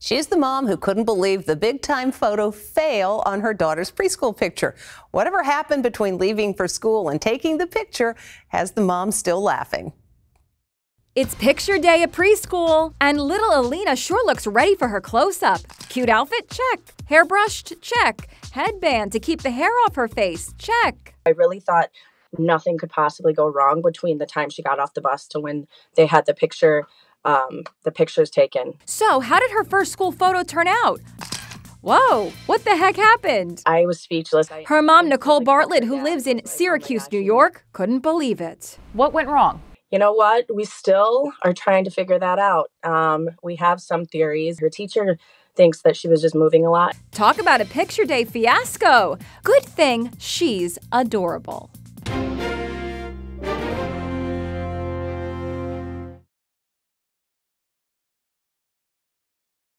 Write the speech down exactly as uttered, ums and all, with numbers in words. She's the mom who couldn't believe the big-time photo fail on her daughter's preschool picture. Whatever happened between leaving for school and taking the picture has the mom still laughing. It's picture day at preschool, and little Alina sure looks ready for her close-up. Cute outfit? Check. Hair brushed? Check. Headband to keep the hair off her face? Check. I really thought nothing could possibly go wrong between the time she got off the bus to when they had the picture Um, the pictures taken. So how did her first school photo turn out? Whoa, what the heck happened? I was speechless. Her mom, Nicole Bartlett, who lives in Syracuse, New York, couldn't believe it. What went wrong? You know what? We still are trying to figure that out. Um, we have some theories. Her teacher thinks that she was just moving a lot. Talk about a picture day fiasco. Good thing she's adorable.